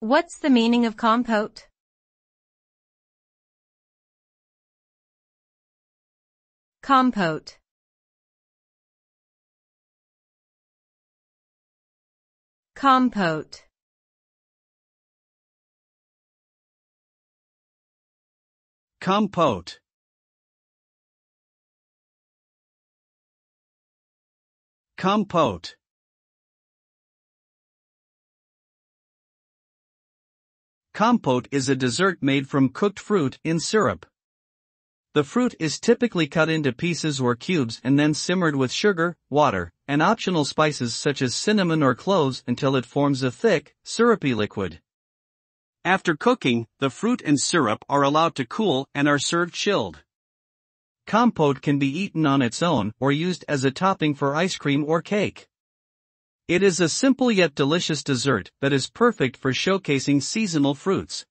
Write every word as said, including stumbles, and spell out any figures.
What's the meaning of compote? Compote. Compote. Compote. Compote. Compote is a dessert made from cooked fruit in syrup. The fruit is typically cut into pieces or cubes and then simmered with sugar, water, and optional spices such as cinnamon or cloves until it forms a thick, syrupy liquid. After cooking, the fruit and syrup are allowed to cool and are served chilled. Compote can be eaten on its own or used as a topping for ice cream or cake. It is a simple yet delicious dessert that is perfect for showcasing seasonal fruits.